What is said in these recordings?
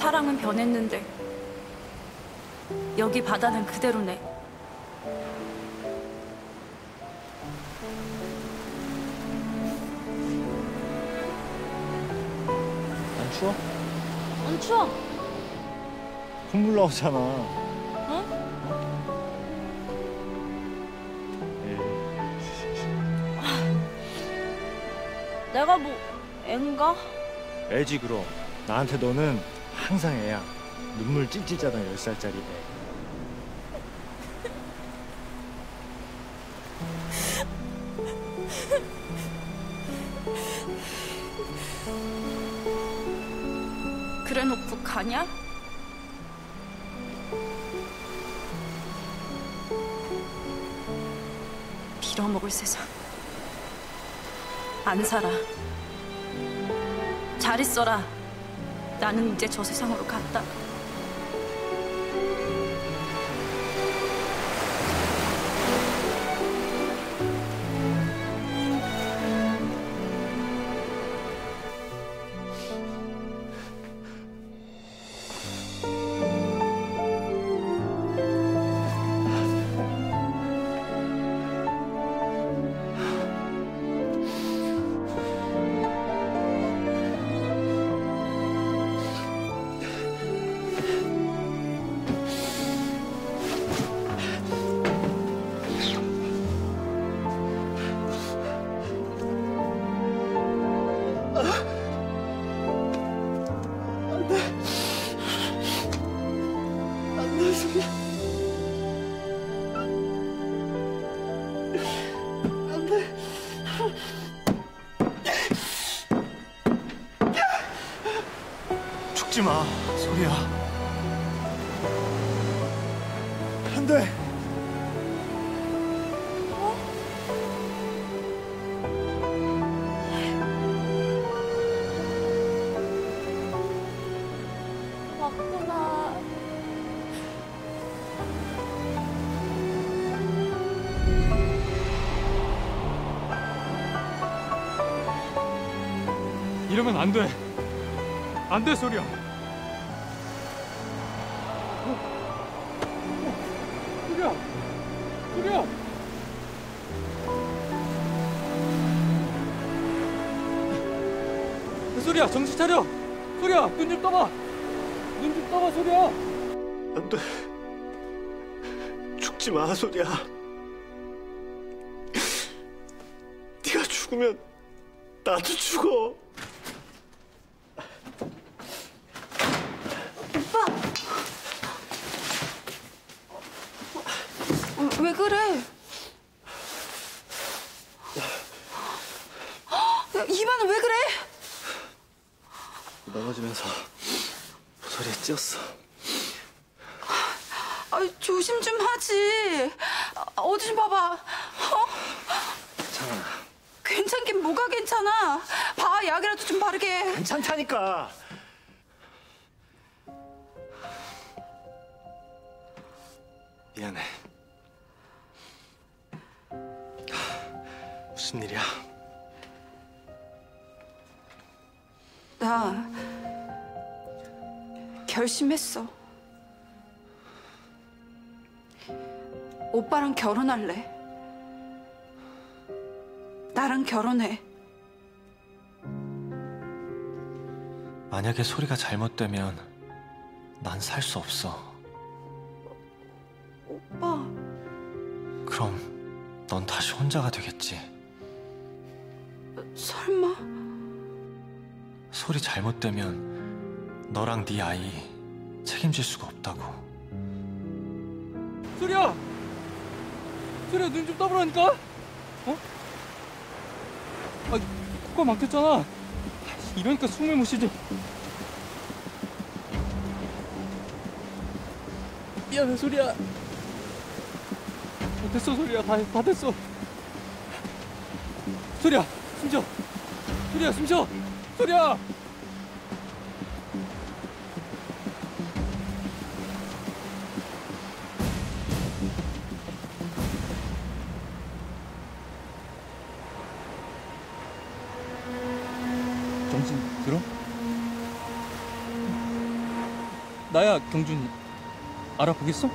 사랑은 변했는데 여기 바다는 그대로네. 안 추워? 안 추워. 콧물 나오잖아. 응? 예. 내가 뭐 앤가? 애지 그럼. 나한테 너는 항상 애야. 눈물 찔찔 짜던 10살짜리 애. 그래 놓고 가냐? 빌어먹을 세상. 안 살아. 잘 있어라. 나는 이제 저 세상으로 갔다. 죽지 마, 소리야. 안 돼. 어? 왔구나. 이러면 안 돼. 안 돼, 소리야. 소리야, 정신 차려! 소리야, 눈 좀 떠봐! 눈 좀 떠봐, 소리야! 안 돼. 죽지 마, 소리야. 네가 죽으면 나도 죽어. 오빠! 왜 그래? 입안은 왜 그래? 넘어지면서 모서리에 찧었어. 아, 조심 좀 하지. 어디 좀 봐봐. 어? 괜찮아. 괜찮긴 뭐가 괜찮아. 봐, 약이라도 좀 바르게. 괜찮다니까. 미안해. 무슨 일이야? 나 결심했어. 오빠랑 결혼할래. 나랑 결혼해. 만약에 소리가 잘못되면 난 살 수 없어. 오빠. 그럼 넌 다시 혼자가 되겠지. 설마? 소리 잘못되면 너랑 네 아이 책임질 수가 없다고. 소리야! 소리야, 눈 좀 떠보라니까? 어? 아니, 코가 막혔잖아. 이러니까 숨을 못 쉬지. 미안해, 소리야. 됐어, 소리야. 다 됐어. 소리야, 숨 쉬어. 소리야, 숨 쉬어. 소리야! 정신 들어? 나야 경준이. 알아보겠어?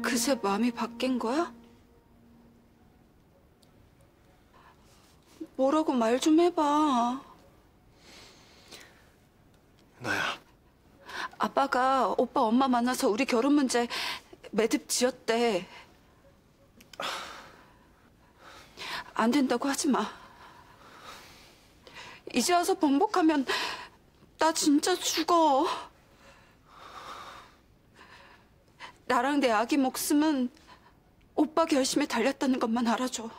그새 마음이 바뀐 거야? 뭐라고 말 좀 해봐. 나야. 아빠가 오빠 엄마 만나서 우리 결혼 문제 매듭 지었대. 안 된다고 하지 마. 이제 와서 번복하면 나 진짜 죽어. 나랑 내 아기 목숨은 오빠 결심에 달렸다는 것만 알아줘.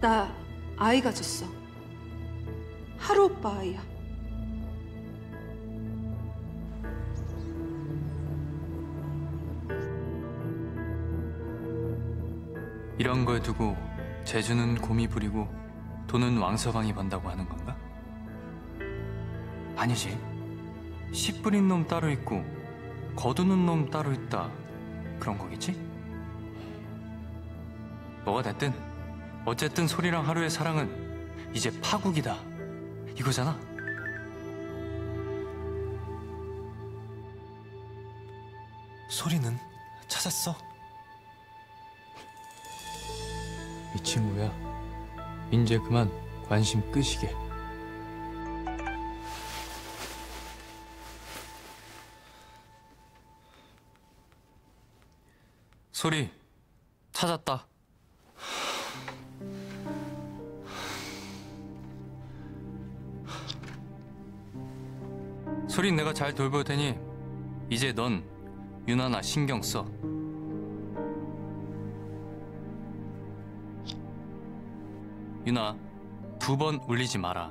나 아이 가졌어. 하루 오빠 아이야. 이런 걸 두고 재주는 곰이 부리고 돈은 왕서방이 번다고 하는 건가? 아니지. 씨 뿌린 놈 따로 있고 거두는 놈 따로 있다 그런 거겠지? 뭐가 됐든 어쨌든 소리랑 하루의 사랑은 이제 파국이다 이거잖아. 소리는 찾았어? 이 친구야 이제 그만 관심 끄시게. 소리 찾았다. 소린 내가 잘 돌볼 테니 이제 넌 유나나 신경 써. 유나 2번 울리지 마라.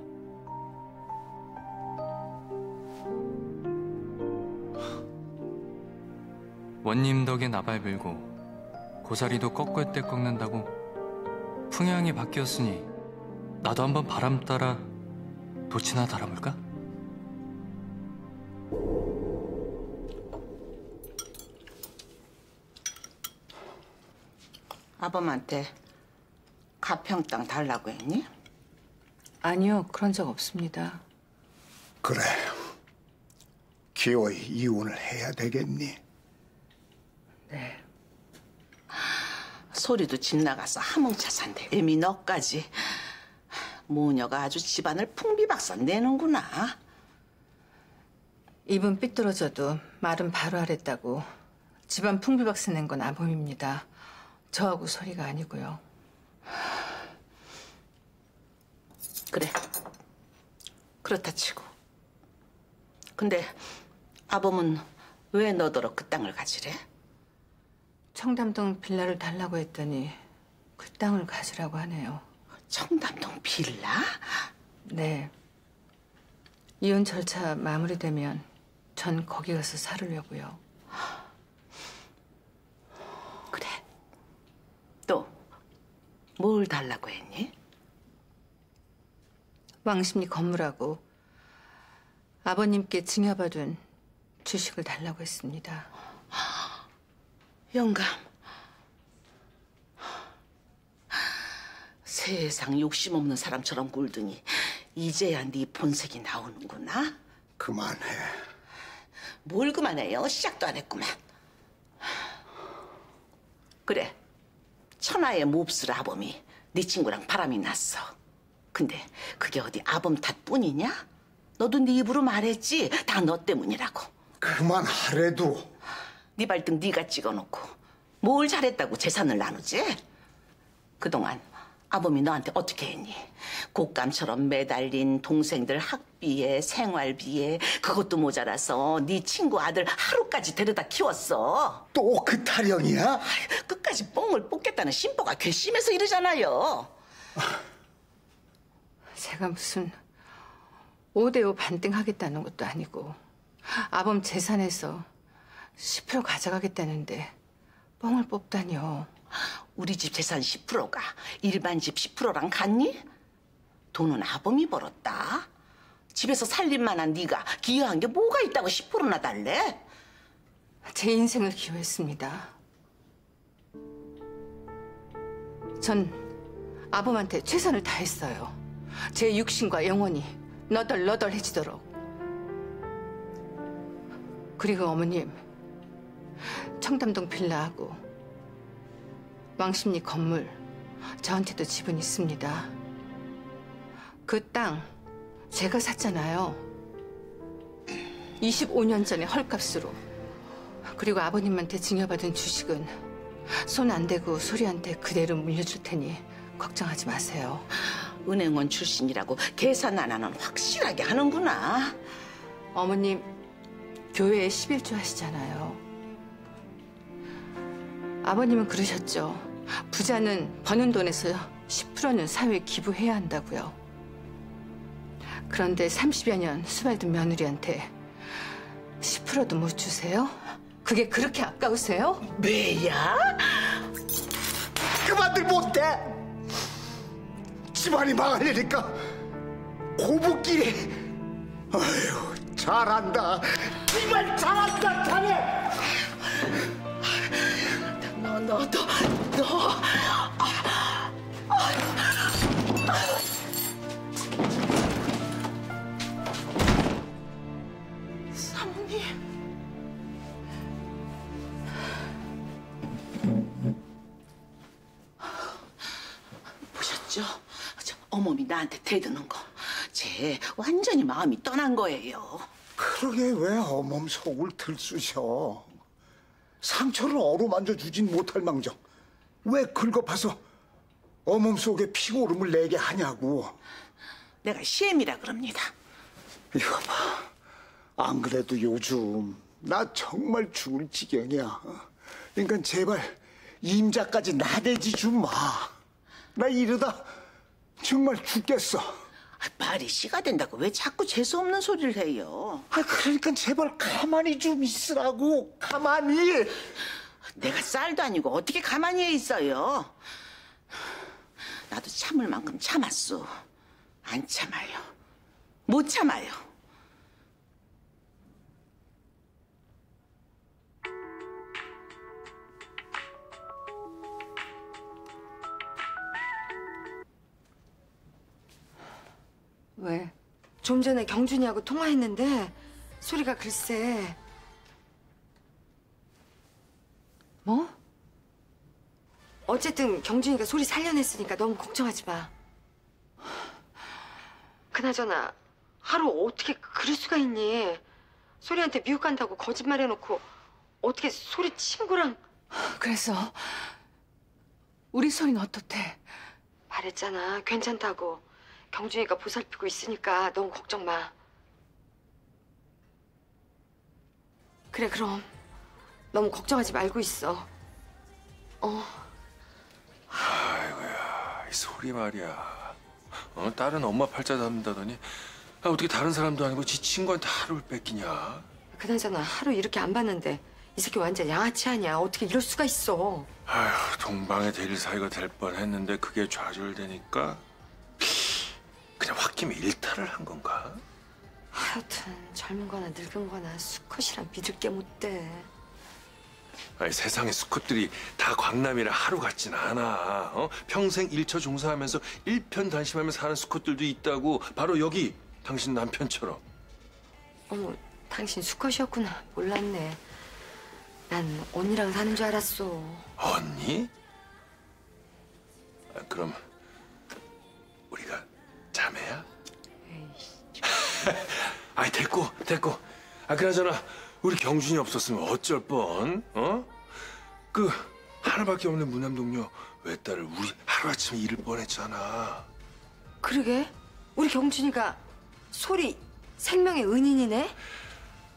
원님 덕에 나발 빌고 고사리도 꺾을 때 꺾는다고 풍향이 바뀌었으니 나도 한번 바람 따라 도치나 달아볼까? 아범한테 가평 땅 달라고 했니? 아니요, 그런 적 없습니다. 그래, 기어이 이혼을 해야 되겠니? 네. 소리도 집 나가서 하몽차 산대. 애미 너까지. 모녀가 아주 집안을 풍비박산 내는구나. 입은 삐뚤어져도 말은 바로 하랬다고 집안 풍비박산 낸 건 아범입니다. 저하고 소리가 아니고요. 그래, 그렇다 치고. 근데 아범은 왜 너더러 그 땅을 가지래? 청담동 빌라를 달라고 했더니 그 땅을 가지라고 하네요. 청담동 빌라? 네. 이혼 절차 마무리되면 전 거기 가서 살으려고요. 그래. 또 뭘 달라고 했니? 왕십리 건물하고 아버님께 증여받은 주식을 달라고 했습니다. 영감. 세상 욕심 없는 사람처럼 굴더니 이제야 네 본색이 나오는구나. 그만해. 뭘 그만해요? 시작도 안 했구만. 그래. 천하의 몹쓸 아범이 네 친구랑 바람이 났어. 근데 그게 어디 아범 탓뿐이냐? 너도 네 입으로 말했지. 다 너 때문이라고. 그만하래도. 네 발등 네가 찍어놓고 뭘 잘했다고 재산을 나누지? 그동안 아범이 너한테 어떻게 했니? 곶감처럼 매달린 동생들 학비에 생활비에 그것도 모자라서 네 친구 아들 하루까지 데려다 키웠어. 또 그 타령이야? 끝까지 뽕을 뽑겠다는 심보가 괘씸해서 이러잖아요. 제가 무슨 5대5 반등하겠다는 것도 아니고 아범 재산에서 10% 가져가겠다는데 뻥을 뽑다뇨. 우리 집 재산 10%가 일반 집 10%랑 같니? 돈은 아범이 벌었다. 집에서 살림만한 네가 기여한 게 뭐가 있다고 10%나 달래? 제 인생을 기여했습니다. 전 아범한테 최선을 다했어요. 제 육신과 영혼이 너덜너덜해지도록. 그리고 어머님, 청담동 빌라하고 왕십리 건물 저한테도 지분이 있습니다. 그 땅 제가 샀잖아요. 25년 전에 헐값으로. 그리고 아버님한테 증여받은 주식은 손 안 대고 소리한테 그대로 물려줄 테니 걱정하지 마세요. 은행원 출신이라고 계산 안 하는 확실하게 하는구나. 어머님, 교회에 11조 하시잖아요. 아버님은 그러셨죠. 부자는 버는 돈에서 10%는 사회에 기부해야 한다고요. 그런데 30여 년 수발둔 며느리한테 10%도 못 주세요? 그게 그렇게 아까우세요? 매야? 그만들 못해! 집안이 망하려니까 고부끼리. 아유, 잘한다. 정말 잘한다, 자네! 너. 저 어머니 나한테 대드는 거. 쟤 완전히 마음이 떠난 거예요. 그러게 왜 어멈 속을 들쑤셔. 상처를 어루만져 주진 못할 망정 왜 긁어파서 어멈 속에 피고름을 내게 하냐고. 내가 시엠이라 그럽니다. 이거 봐. 안 그래도 요즘 나 정말 죽을 지경이야. 그러니까 제발 임자까지 나대지 좀 마. 나 이러다 정말 죽겠어. 말이 씨가 된다고 왜 자꾸 재수없는 소리를 해요. 그러니까 제발 가만히 좀 있으라고. 가만히. 내가 쌀도 아니고 어떻게 가만히 있어요. 나도 참을 만큼 참았어. 안 참아요. 못 참아요. 왜? 좀 전에 경준이하고 통화했는데 소리가 글쎄. 뭐? 어쨌든 경준이가 소리 살려냈으니까 너무 걱정하지 마. 그나저나 하루 어떻게 그럴 수가 있니? 소리한테 미국 간다고 거짓말해놓고 어떻게 소리 친구랑. 그래서 우리 소리는 어떻대? 말했잖아, 괜찮다고. 경준이가 보살피고 있으니까 너무 걱정 마. 그래, 그럼. 너무 걱정하지 말고 있어. 아이고야, 이 소리 말이야. 딸은 엄마 팔자 닮는다더니 어떻게 다른 사람도 아니고 지 친구한테 하루를 뺏기냐. 그나저나 하루 이렇게 안 봤는데 이 새끼 완전 양아치 아니야. 어떻게 이럴 수가 있어. 아휴, 동방의 대일 사이가 될 뻔했는데 그게 좌절되니까 그냥 홧김에 일탈을 한 건가? 하여튼 젊은 거나 늙은 거나 수컷이란 믿을 게 못 돼. 아니, 세상에 수컷들이 다 광남이라 하루 같진 않아. 평생 일처 종사하면서 일편단심하며 사는 수컷들도 있다고. 바로 여기 당신 남편처럼. 어머, 당신 수컷이었구나. 몰랐네. 난 언니랑 사는 줄 알았어. 언니? 아, 그럼 우리가 자매야? 아이, 됐고. 아, 그나저나 우리 경준이 없었으면 어쩔 뻔. 그 하나밖에 없는 무남동료 외딸을 우리 하루아침에 잃을 뻔했잖아. 그러게, 우리 경준이가 소리 생명의 은인이네?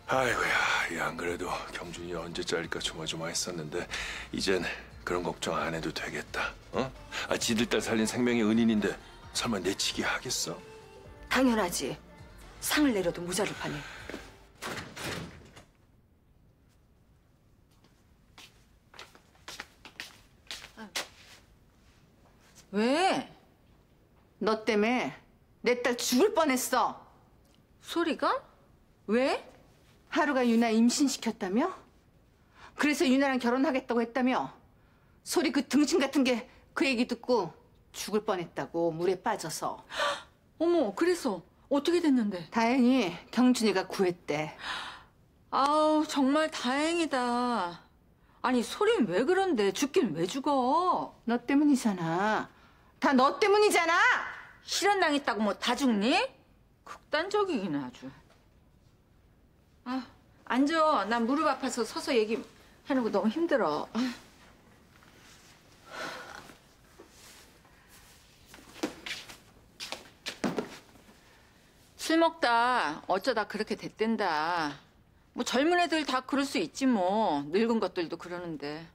아이고야, 이 안 그래도 경준이 언제 잘릴까 조마조마했었는데 이젠 그런 걱정 안 해도 되겠다. 아, 지들 딸 살린 생명의 은인인데 설마 내치기 하겠어? 당연하지. 상을 내려도 모자를 파네. 너 때문에 내 딸 죽을 뻔했어. 소리가? 왜? 하루가 유나 임신시켰다며? 그래서 유나랑 결혼하겠다고 했다며? 소리 그 등신 같은 게 그 얘기 듣고 죽을 뻔했다고 물에 빠져서. 어머, 그래서 어떻게 됐는데? 다행히 경준이가 구했대. 아우, 정말 다행이다. 아니, 소린 왜 그런데? 죽긴 왜 죽어? 너 때문이잖아. 다 너 때문이잖아! 실현당했다고 뭐 다 죽니? 극단적이긴 아주. 아, 앉아. 난 무릎 아파서 서서 얘기하는 거 너무 힘들어. 술 먹다 어쩌다 그렇게 됐댄다. 뭐 젊은 애들 다 그럴 수 있지 뭐. 늙은 것들도 그러는데.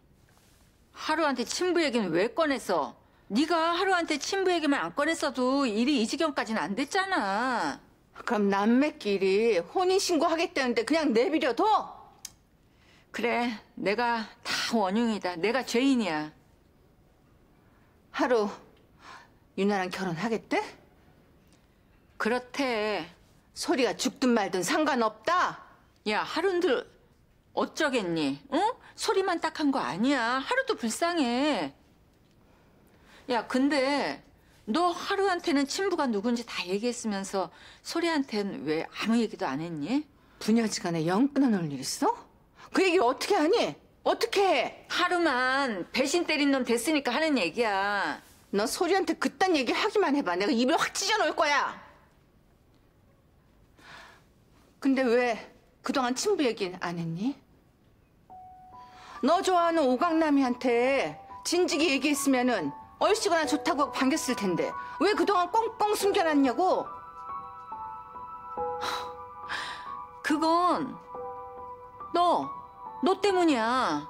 하루한테 친부 얘기는 왜 꺼냈어? 네가 하루한테 친부 얘기만 안 꺼냈어도 일이 이 지경까지는 안 됐잖아. 그럼 남매끼리 혼인신고 하겠다는데 그냥 내비려둬? 그래, 내가 다 원흉이다. 내가 죄인이야. 하루, 유나랑 결혼하겠대? 그렇대. 소리가 죽든 말든 상관없다? 야, 하루들 어쩌겠니? 응? 소리만 딱 한 거 아니야. 하루도 불쌍해. 야, 근데 너 하루한테는 친부가 누군지 다 얘기했으면서 소리한테는 왜 아무 얘기도 안 했니? 부녀지간에 영 끊어놓을 일 있어? 그 얘기 어떻게 하니? 어떻게 해? 하루만 배신 때린 놈 됐으니까 하는 얘기야. 너 소리한테 그딴 얘기 하기만 해봐. 내가 입을 확 찢어놓을 거야. 근데 왜 그동안 친부 얘기는 안 했니? 너 좋아하는 오강남이한테 진지게 얘기했으면은 얼씨구나 좋다고 반겼을 텐데 왜 그동안 꽁꽁 숨겨놨냐고? 그건 너 때문이야.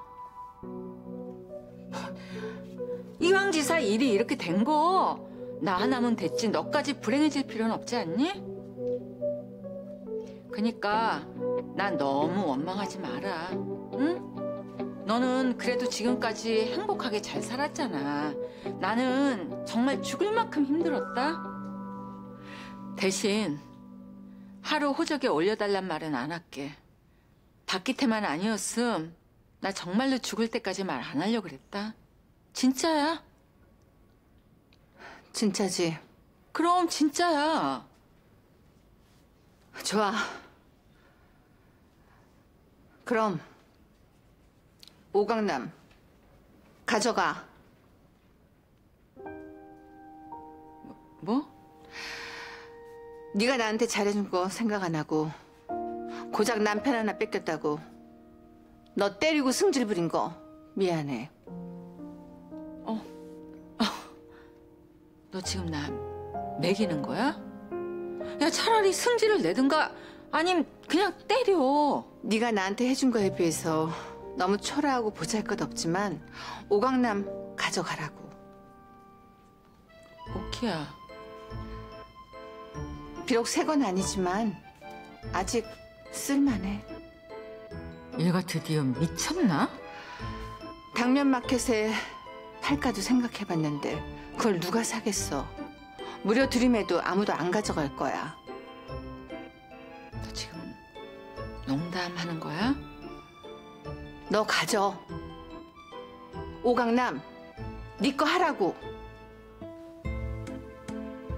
이왕 지사 일이 이렇게 된 거 나 하나면 됐지 너까지 불행해질 필요는 없지 않니? 그니까 난 너무 원망하지 마라. 응? 너는 그래도 지금까지 행복하게 잘 살았잖아. 나는 정말 죽을 만큼 힘들었다. 대신 하루 호적에 올려달란 말은 안 할게. 박기태만 아니었음 나 정말로 죽을 때까지 말 안 하려고 그랬다. 진짜야. 진짜지? 그럼 진짜야. 좋아. 그럼 오강남 가져가. 뭐? 네가 나한테 잘해준 거 생각 안 하고 고작 남편 하나 뺏겼다고 너 때리고 승질 부린 거 미안해. 너 지금 나 매기는 거야? 야, 차라리 승질을 내든가 아님 그냥 때려. 네가 나한테 해준 거에 비해서 너무 초라하고 보잘것없지만 오강남 가져가라고. 오키야, 비록 새 건 아니지만 아직 쓸만해. 얘가 드디어 미쳤나? 당면마켓에 팔까도 생각해봤는데 그걸 누가 사겠어. 무려 드림에도 아무도 안 가져갈 거야. 너 지금 농담하는 거야? 너 가져. 오강남, 네 거 하라고.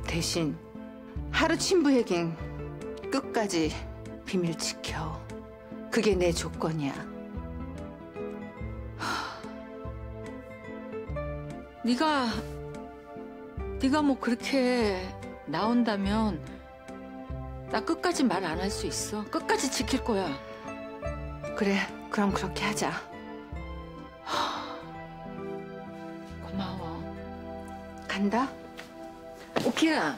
대신 하루 친부 얘긴 끝까지 비밀 지켜. 그게 내 조건이야. 네가 뭐 그렇게 나온다면 나 끝까지 말 안 할 수 있어. 끝까지 지킬 거야. 그래. 그럼 그렇게 하자. 고마워. 간다? 오키야.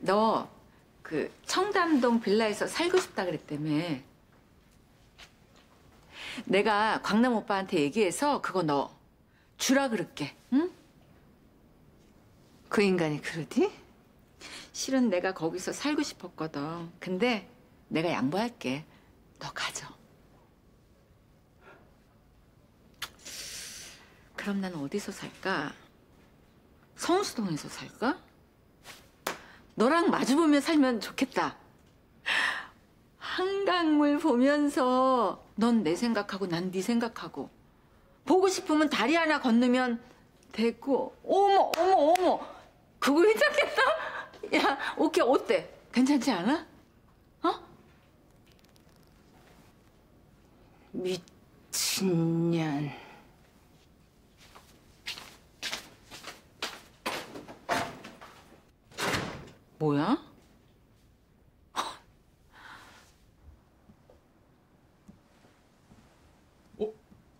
너 그 청담동 빌라에서 살고 싶다 그랬다며. 내가 광남 오빠한테 얘기해서 그거 너 주라 그럴게. 응? 그 인간이 그러디? 실은 내가 거기서 살고 싶었거든. 근데 내가 양보할게. 너 가져. 그럼 난 어디서 살까? 성수동에서 살까? 너랑 마주보며 살면 좋겠다. 한강물 보면서 넌 내 생각하고 난 네 생각하고, 보고 싶으면 다리 하나 건너면 됐고. 어머 어머 어머, 그거 괜찮겠다? 야, 오케이, 어때? 괜찮지 않아? 어? 미친년. 뭐야? 어?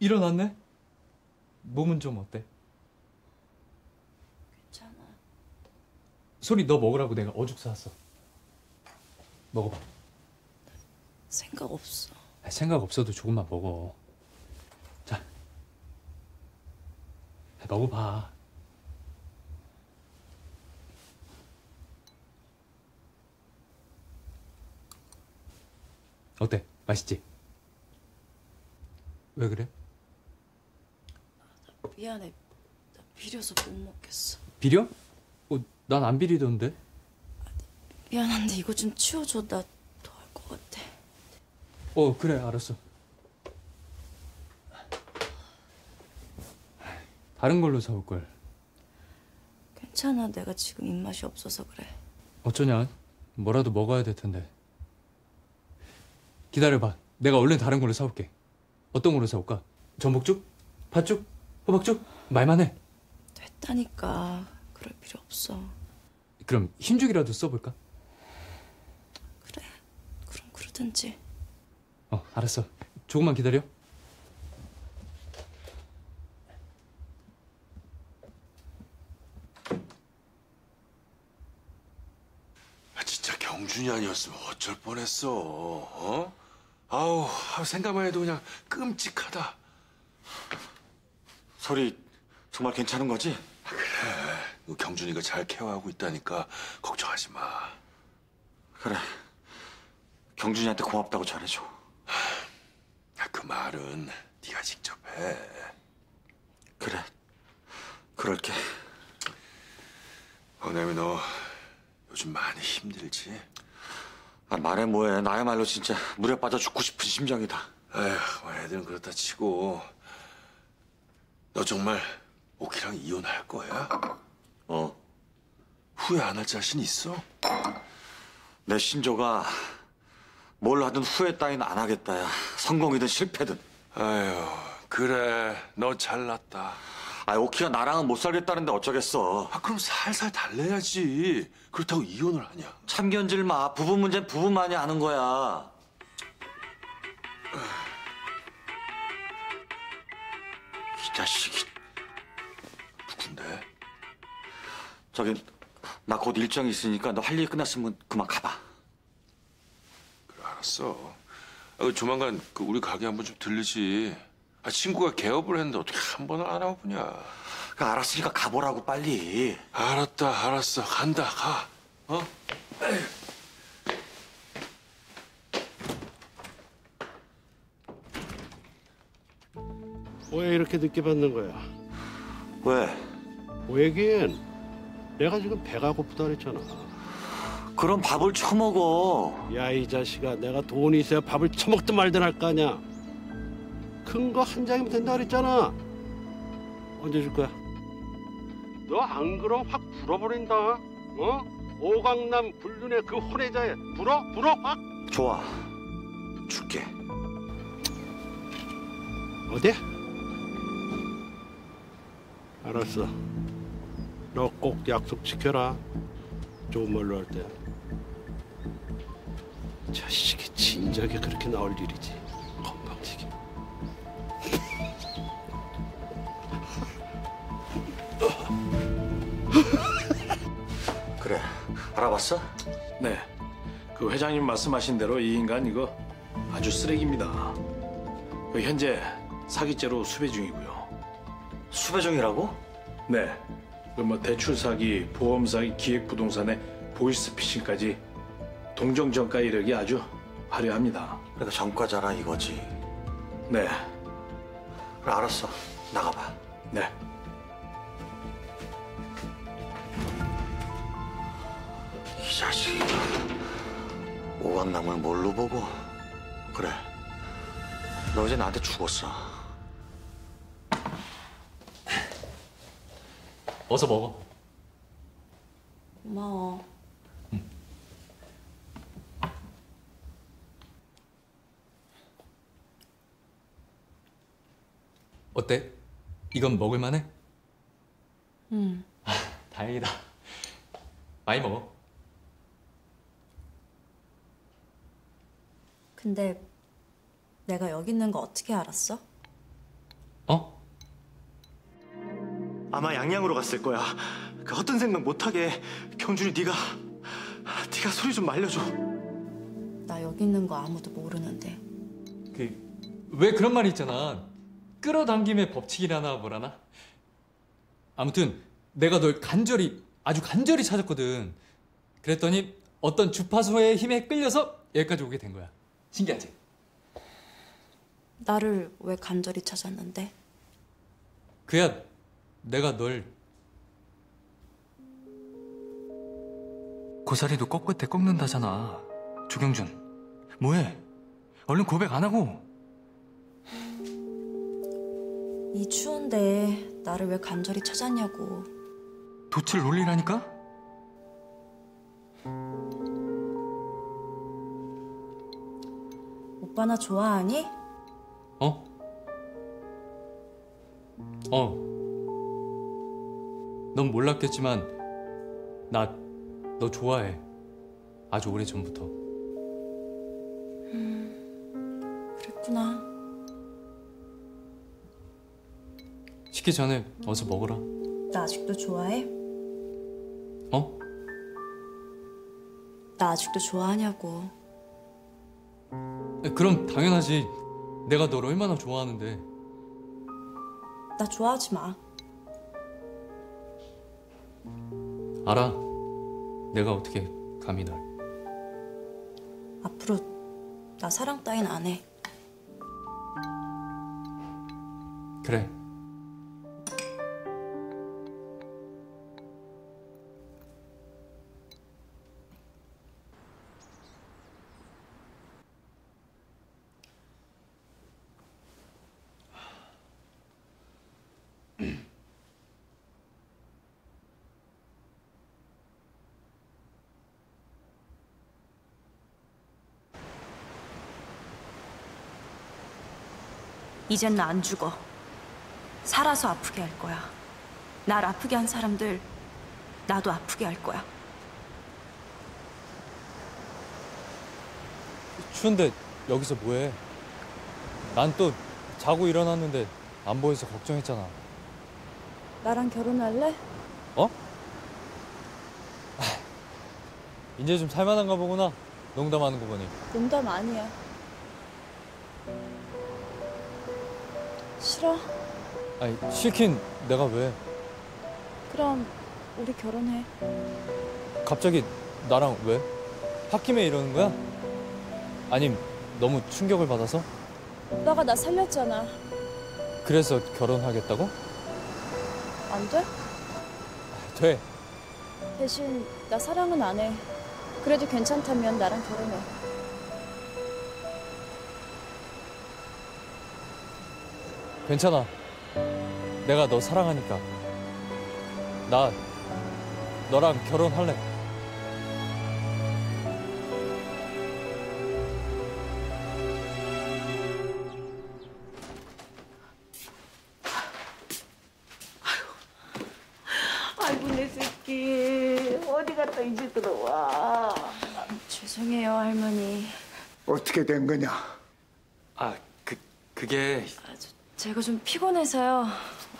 일어났네? 몸은 좀 어때? 괜찮아. 소리, 너 먹으라고 내가 어죽 사왔어. 먹어봐. 생각 없어. 생각 없어도 조금만 먹어. 자, 먹어봐. 어때? 맛있지? 왜 그래? 나 미안해. 나 비려서 못 먹겠어. 비려? 난 안 비리던데. 미안한데 이거 좀 치워줘. 나 더할 것 같아. 그래, 알았어. 다른 걸로 사올 걸. 괜찮아, 내가 지금 입맛이 없어서 그래. 어쩌냐, 뭐라도 먹어야 될 텐데. 기다려봐, 내가 얼른 다른 걸로 사올게. 어떤 걸로 사올까? 전복죽? 팥죽? 호박죽? 말만 해. 됐다니까, 그럴 필요 없어. 그럼 흰죽이라도 써볼까? 그래, 그럼 그러든지. 알았어. 조금만 기다려. 진짜 경준이 아니었으면 어쩔 뻔했어. 어? 아우, 생각만 해도 그냥 끔찍하다. 설이 정말 괜찮은 거지? 그래. 경준이가 잘 케어하고 있다니까 걱정하지 마. 그래. 경준이한테 고맙다고 전해줘. 그 말은 네가 직접 해. 그래, 그럴게. 강남이, 너 요즘 많이 힘들지? 아, 말해 뭐해. 나야말로 진짜 물에 빠져 죽고 싶은 심정이다. 에휴, 애들은 그렇다 치고. 너 정말 오키랑 이혼할 거야? 후회 안 할 자신 있어? 내 신조가 뭘 하든 후회 따윈 안 하겠다, 야. 성공이든 실패든. 아유, 그래. 너 잘났다. 아, 오키가 나랑은 못 살겠다는데 어쩌겠어. 아, 그럼 살살 달래야지. 그렇다고 이혼을 하냐. 참견질 마. 부부 문제는 부부만이 아는 거야. 이 자식이. 누군데? 저기, 나 곧 일정이 있으니까 너 할 일이 끝났으면 그만 가봐. 조만간 우리 가게 한번 좀 들르지. 친구가 개업을 했는데 어떻게 한 번을 안 하고 보냐. 알았으니까 가보라고, 빨리. 알았다, 알았어. 간다, 가. 어? 왜 이렇게 늦게 받는 거야? 왜? 왜긴? 내가 지금 배가 고프다 그랬잖아. 그럼 밥을 처먹어. 야, 이 자식아, 내가 돈이 있어야 밥을 처먹든 말든 할 거 아니야. 큰 거 한 장이면 된다 그랬잖아. 언제 줄 거야? 너 안 그럼 확 불어버린다. 어? 오강남 불륜의 그 혼외자에 불어 확. 좋아, 줄게. 어디? 알았어. 너 꼭 약속 지켜라. 좋은 말로 할 때. 자식이 진작에 그렇게 나올 일이지. 건방지게. 그래, 알아봤어? 네, 그 회장님 말씀하신 대로 이 인간 이거 아주 쓰레기입니다. 현재 사기죄로 수배 중이고요. 수배 중이라고? 네, 대출 사기, 보험 사기, 기획 부동산에 보이스피싱까지 동정 전과 이력이 아주 화려합니다. 그러니까 전과자라 이거지. 네. 그래, 알았어. 나가봐. 네. 이 자식이 오감남을 뭘로 보고? 그래, 너 이제 나한테 죽었어. 어서 먹어. 고마워. 응. 어때? 이건 먹을만해? 응. 아, 다행이다. 많이 먹어. 근데 내가 여기 있는 거 어떻게 알았어? 어? 아마 양양으로 갔을 거야. 그 헛된 생각 못하게. 경준이 네가 소리 좀 말려줘. 나 여기 있는 거 아무도 모르는데. 그 왜 그런 말이 있잖아. 끌어당김의 법칙이라나 뭐라나. 아무튼 내가 널 간절히, 아주 간절히 찾았거든. 그랬더니 어떤 주파수의 힘에 끌려서 여기까지 오게 된 거야. 신기하지? 나를 왜 간절히 찾았는데? 그야 내가 널... 고사리도 꺾끝에 꺾는다잖아. 조경준, 뭐해? 얼른 고백 안 하고. 이 추운데 나를 왜 간절히 찾았냐고. 도치를 놀리라니까? 오빠 나 좋아하니? 어? 넌 몰랐겠지만 나 너 좋아해. 아주 오래전부터. 그랬구나. 식기 전에 어서 먹어라. 나 아직도 좋아해? 어? 나 아직도 좋아하냐고. 그럼 당연하지. 내가 널 얼마나 좋아하는데. 나 좋아하지 마. 알아. 내가 어떻게 감히 날. 앞으로 나 사랑 따윈 안 해. 그래. 이젠 나 안 죽어. 살아서 아프게 할 거야. 날 아프게 한 사람들 나도 아프게 할 거야. 추운데 여기서 뭐해? 난 또 자고 일어났는데 안 보여서 걱정했잖아. 나랑 결혼할래? 어? 이제 좀 살만한가 보구나. 농담하는 거 보니. 농담 아니야. 싫어? 아니, 싫긴 내가 왜? 그럼 우리 결혼해. 갑자기 나랑 왜? 홧김에 이러는 거야? 아님 너무 충격을 받아서? 오빠가 나 살렸잖아. 그래서 결혼하겠다고? 안 돼? 돼. 대신 나 사랑은 안 해. 그래도 괜찮다면 나랑 결혼해. 괜찮아. 내가 너 사랑하니까. 나 너랑 결혼할래. 아이고, 내 새끼. 어디 갔다 이제 들어와. 죄송해요, 할머니. 어떻게 된 거냐? 아, 그게... 아, 제가 좀 피곤해서요.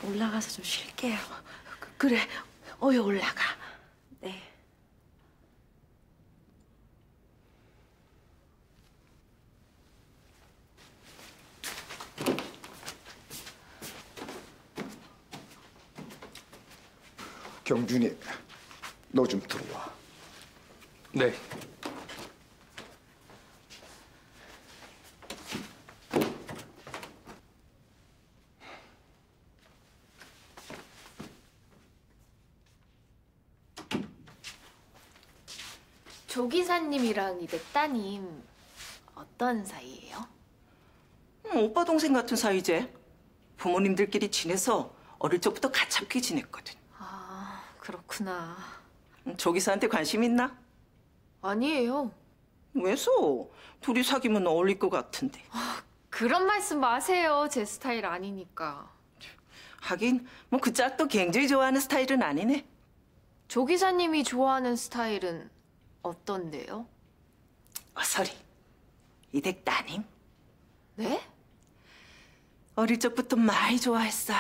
올라가서 좀 쉴게요. 그래, 어여 올라가. 네. 경준이, 너 좀 들어와. 네. 조 기사님이랑 이내 따님 어떤 사이예요? 오빠 동생 같은 사이지. 부모님들끼리 지내서 어릴 적부터 가깝게 지냈거든. 아, 그렇구나. 조 기사한테 관심 있나? 아니에요. 왜서? 둘이 사귀면 어울릴 것 같은데. 아, 그런 말씀 마세요. 제 스타일 아니니까. 하긴 뭐 그 짝도 굉장히 좋아하는 스타일은 아니네. 조 기사님이 좋아하는 스타일은 어떤데요? 어서리, 이댁 따님. 네? 어릴 적부터 많이 좋아했어.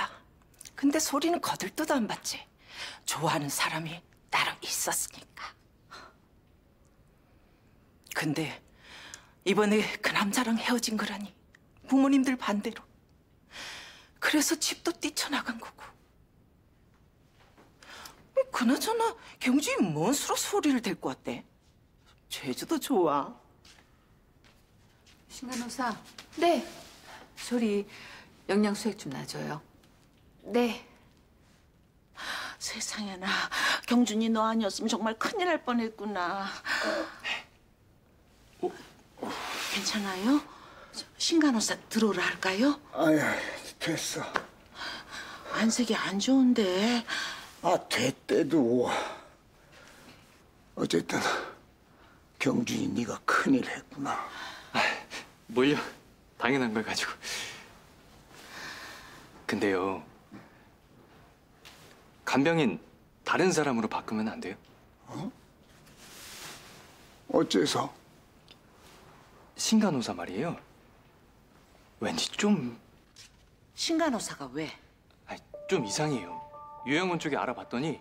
근데 소리는 거들떠도 안 봤지. 좋아하는 사람이 따로 있었으니까. 근데 이번에 그 남자랑 헤어진 거라니. 부모님들 반대로. 그래서 집도 뛰쳐나간 거고. 그나저나 경주에 뭔 수로 소리를 데리고 왔대. 제주도 좋아. 신간호사. 네. 소리 영양수액 좀 놔줘요. 네. 세상에나, 경준이 너 아니었으면 정말 큰일 날 뻔했구나. 괜찮아요? 신간호사 들어오라 할까요? 아유, 됐어. 안색이 안 좋은데. 아, 됐대도. 어쨌든 경준이 네가 큰일 했구나. 아, 뭘요? 당연한 걸 가지고. 근데요, 간병인 다른 사람으로 바꾸면 안 돼요? 어? 어째서? 신간호사 말이에요. 왠지 좀... 신간호사가 왜? 아니, 좀 이상해요. 요양원 쪽에 알아봤더니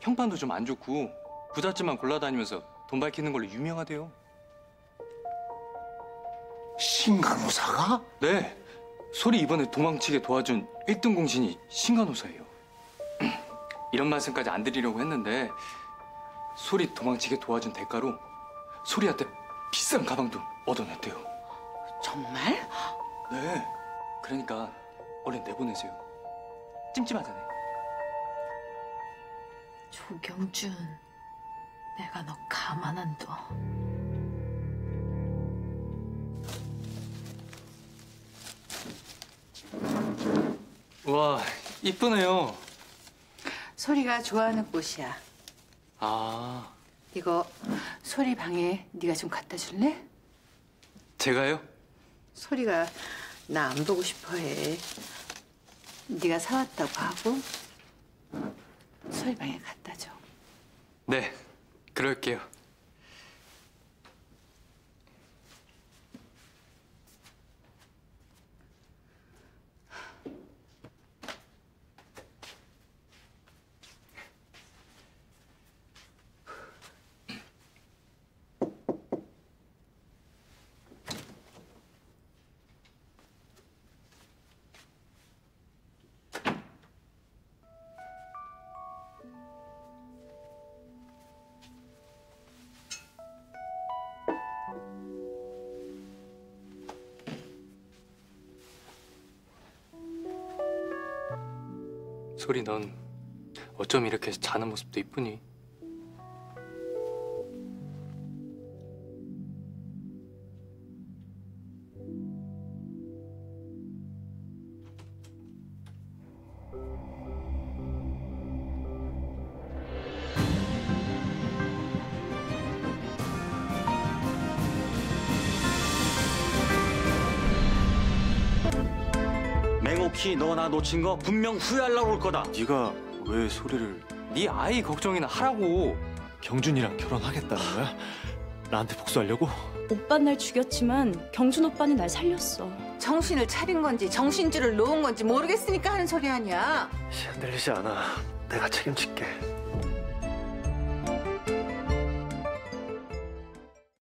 평판도 좀 안 좋고 부잣집만 골라다니면서 돈 밝히는 걸로 유명하대요. 신간호사가? 네. 소리 이번에 도망치게 도와준 1등 공신이 신간호사예요. 이런 말씀까지 안 드리려고 했는데 소리 도망치게 도와준 대가로 소리한테 비싼 가방도 얻어냈대요. 정말? 네. 그러니까 얼른 내보내세요. 찜찜하잖아요. 조경준, 내가 너 가만 안 둬. 와, 이쁘네요. 소리가 좋아하는 꽃이야. 아, 이거 소리 방에 네가 좀 갖다 줄래? 제가요? 소리가 나 안 보고 싶어해. 네가 사왔다고 하고 소리 방에 갖다 줘. 네, 그럴게요. 소리, 넌 어쩜 이렇게 자는 모습도 이쁘니? 맹옥희, 너 나 놓친 거 분명 후회하려고 올 거다. 네가 왜 소리를... 네 아이 걱정이나 하라고. 경준이랑 결혼하겠다는 거야? 나한테 복수하려고? 오빠는 날 죽였지만 경준 오빠는 날 살렸어. 정신을 차린 건지 정신줄을 놓은 건지 모르겠으니까 하는 소리 아니야. 흔들리지 않아. 내가 책임질게.